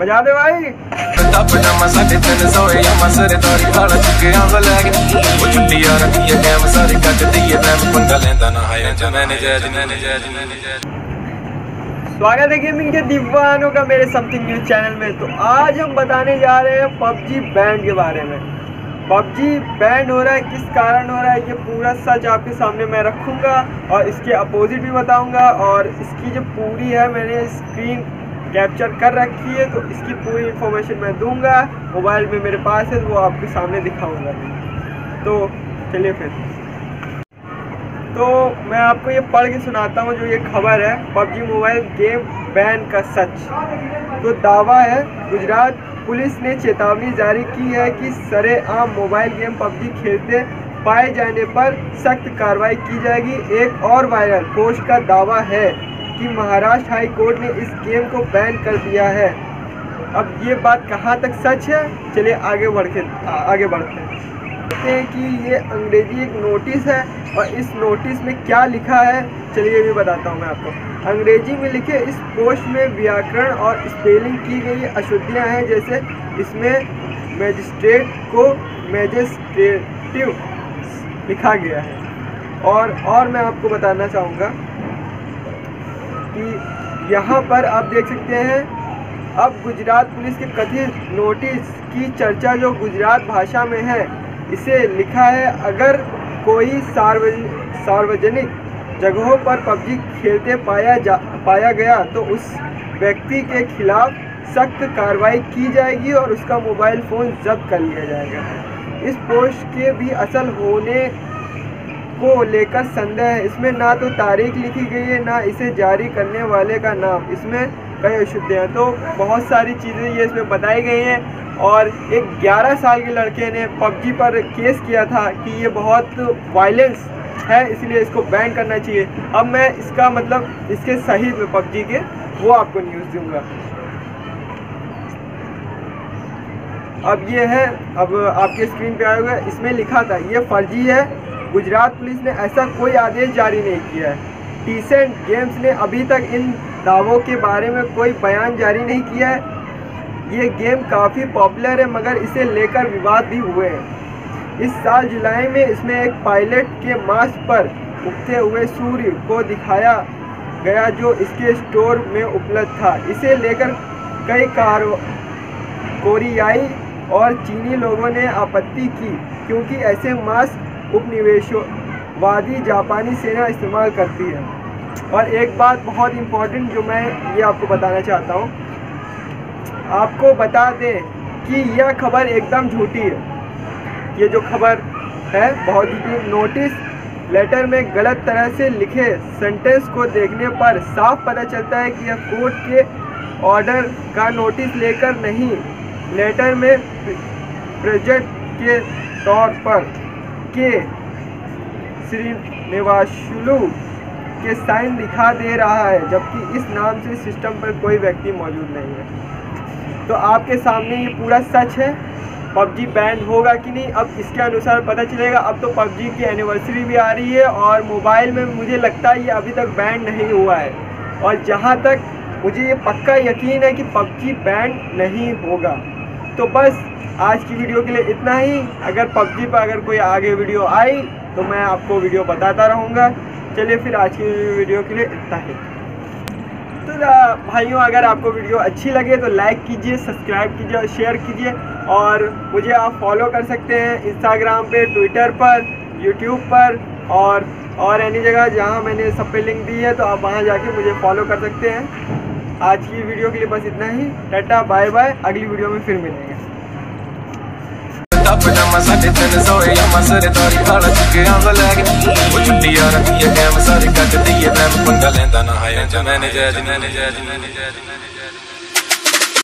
बजा दे भाई। स्वागत है गेमिंग के दीवानों का मेरे समथिंग न्यूज चैनल में। तो आज हम बताने जा रहे हैं पबजी बैंड के बारे में। पबजी बैंड हो रहा है, किस कारण हो रहा है, ये पूरा सच आपके सामने मैं रखूँगा और इसके अपोजिट भी बताऊँगा। और इसकी जो पूरी है, मैंने स्क्रीन कैप्चर कर रखी है, तो इसकी पूरी इन्फॉर्मेशन मैं दूँगा। मोबाइल में मेरे पास है, वो आपके सामने दिखाऊँगा। तो चलिए फिर, तो मैं आपको ये पढ़ के सुनाता हूँ जो ये खबर है। पबजी मोबाइल गेम बैन का सच। तो दावा है, गुजरात पुलिस ने चेतावनी जारी की है कि सरेआम मोबाइल गेम पबजी खेलते पाए जाने पर सख्त कार्रवाई की जाएगी। एक और वायरल पोस्ट का दावा है कि महाराष्ट्र हाई कोर्ट ने इस गेम को बैन कर दिया है। अब ये बात कहाँ तक सच है, चलिए आगे बढ़ते हैं कि ये अंग्रेजी एक नोटिस है और इस नोटिस में क्या लिखा है, चलिए भी बताता हूँ मैं आपको। अंग्रेजी में लिखे इस पोस्ट में व्याकरण और स्पेलिंग की गई अशुद्धियाँ हैं, जैसे इसमें मैजिस्ट्रेट को मैजिस्ट्रेटिव लिखा गया है। और मैं आपको बताना चाहूँगा कि यहाँ पर आप देख सकते हैं, अब गुजरात पुलिस के कथित नोटिस की चर्चा जो गुजरात भाषा में है, इसे लिखा है अगर कोई सार्वजनिक जगहों पर पबजी खेलते पाया गया तो उस व्यक्ति के खिलाफ सख्त कार्रवाई की जाएगी और उसका मोबाइल फ़ोन जब्त कर लिया जाएगा। इस पोस्ट के भी असल होने को लेकर संदेह है। इसमें ना तो तारीख लिखी गई है, ना इसे जारी करने वाले का नाम, इसमें कई अशुद्धियाँ, तो बहुत सारी चीज़ें ये इसमें बताई गई हैं। और एक 11 साल के लड़के ने पबजी पर केस किया था कि ये बहुत वायलेंस है, इसलिए इसको बैन करना चाहिए। अब मैं इसका मतलब इसके सही में पबजी के वो आपको न्यूज़ दूंगा। अब ये है, अब आपके स्क्रीन पे आएगा, इसमें लिखा था ये फर्जी है, गुजरात पुलिस ने ऐसा कोई आदेश जारी नहीं किया है। टेंसेंट गेम्स ने अभी तक इन दावों के बारे में कोई बयान जारी नहीं किया है। ये गेम काफ़ी पॉपुलर है, मगर इसे लेकर विवाद भी हुए हैं। इस साल जुलाई में इसमें एक पायलट के मास्क पर उगते हुए सूर्य को दिखाया गया जो इसके स्टोर में उपलब्ध था। इसे लेकर कई कोरियाई और चीनी लोगों ने आपत्ति की, क्योंकि ऐसे मास्क उपनिवेशवादी जापानी सेना इस्तेमाल करती है। और एक बात बहुत इम्पोर्टेंट जो मैं ये आपको बताना चाहता हूँ, आपको बता दें कि यह खबर एकदम झूठी है। ये जो खबर है बहुत झूठी। नोटिस लेटर में गलत तरह से लिखे सेंटेंस को देखने पर साफ पता चलता है कि यह कोर्ट के ऑर्डर का नोटिस लेकर नहीं, लेटर में प्रोजेक्ट के तौर पर के श्रीनिवासुलू के साइन दिखा दे रहा है, जबकि इस नाम से सिस्टम पर कोई व्यक्ति मौजूद नहीं है। तो आपके सामने ये पूरा सच है। पबजी बैन होगा कि नहीं, अब इसके अनुसार पता चलेगा। अब तो पबजी की एनिवर्सरी भी आ रही है और मोबाइल में मुझे लगता है ये अभी तक बैन नहीं हुआ है। और जहाँ तक मुझे ये पक्का यकीन है कि पबजी बैन नहीं होगा। तो बस आज की वीडियो के लिए इतना ही। अगर पबजी पर अगर कोई आगे वीडियो आई तो मैं आपको वीडियो बताता रहूँगा। चलिए फिर आज की वीडियो के लिए इतना ही। तो भाइयों, अगर आपको वीडियो अच्छी लगे तो लाइक कीजिए, सब्सक्राइब कीजिए और शेयर कीजिए। और मुझे आप फॉलो कर सकते हैं इंस्टाग्राम पे, ट्विटर पर, यूट्यूब पर और एनी जगह जहां मैंने सब पे लिंक दी है, तो आप वहां जाके मुझे फॉलो कर सकते हैं। आज की वीडियो के लिए बस इतना ही। टाटा बाय बाय, अगली वीडियो में फिर मिलेंगे।